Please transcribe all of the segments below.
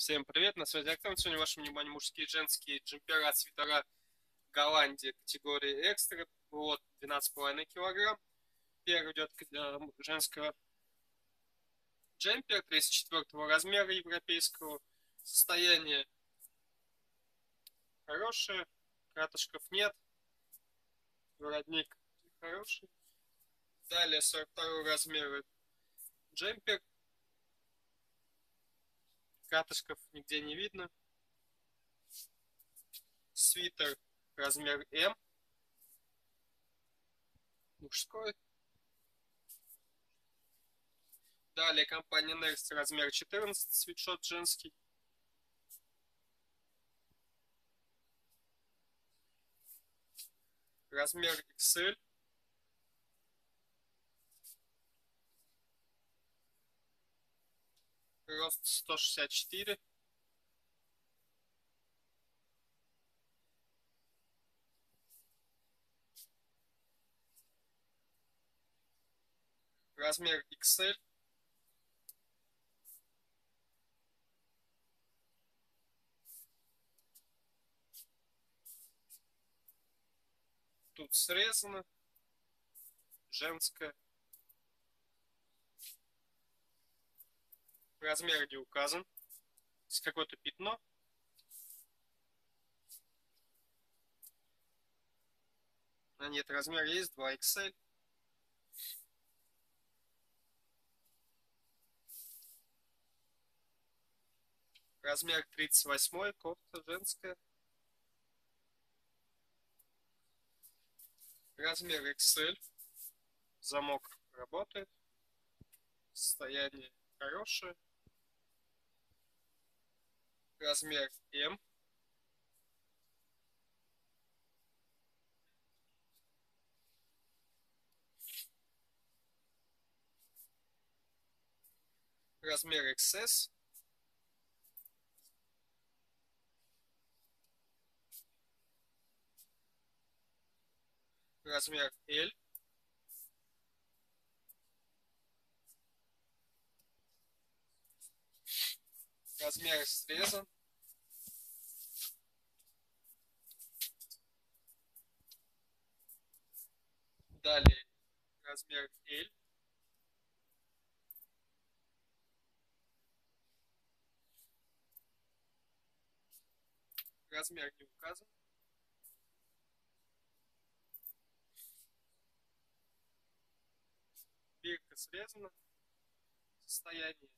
Всем привет, на связи Артем. Сегодня вашему вниманию мужские и женские джемпера, свитера Голландия категории экстра. Вот 12,5 килограмм. Первый идет женского джемпер 34 размера европейского. Состояние хорошее, кратышков нет, воротник хороший. Далее 42 размера джемпер. Катышков нигде не видно. Свитер размер М. Мужской. Далее компания Next размер 14. Свитшот женский. Размер XL. Рост 164. Размер XL. Тут срезано. Женская. Размер не указан. Есть какое-то пятно. А нет, размер есть 2XL. Размер 38, кофта женская. Размер XL. Замок работает. Состояние хорошее. Размер М. Размер XS. Размер L. Размер срезан. Далее размер L. Размер не указан. Бирка срезана. Состояние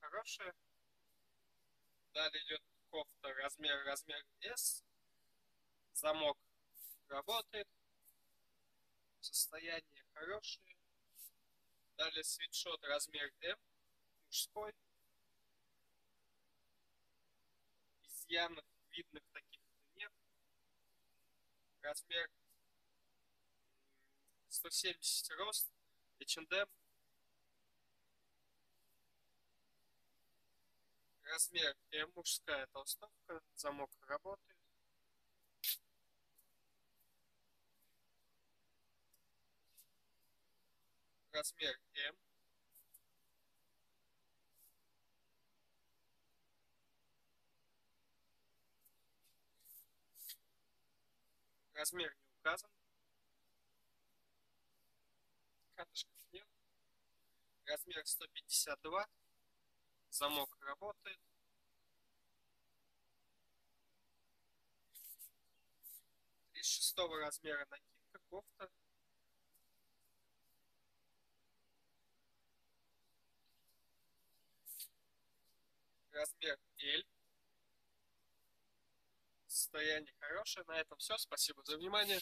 хорошее. Далее идет кофта размер S. Замок работает. Состояние хорошее. Далее свитшот размер М. Мужской. Изъянов видных таких нет. Размер 170 рост. H&M. Размер М, мужская толстовка, замок работает. Размер М. Размер не указан. Катышков нет. Размер 152. Замок работает. Из 6 размера накидка, кофта. Размер L. Состояние хорошее. На этом все. Спасибо за внимание.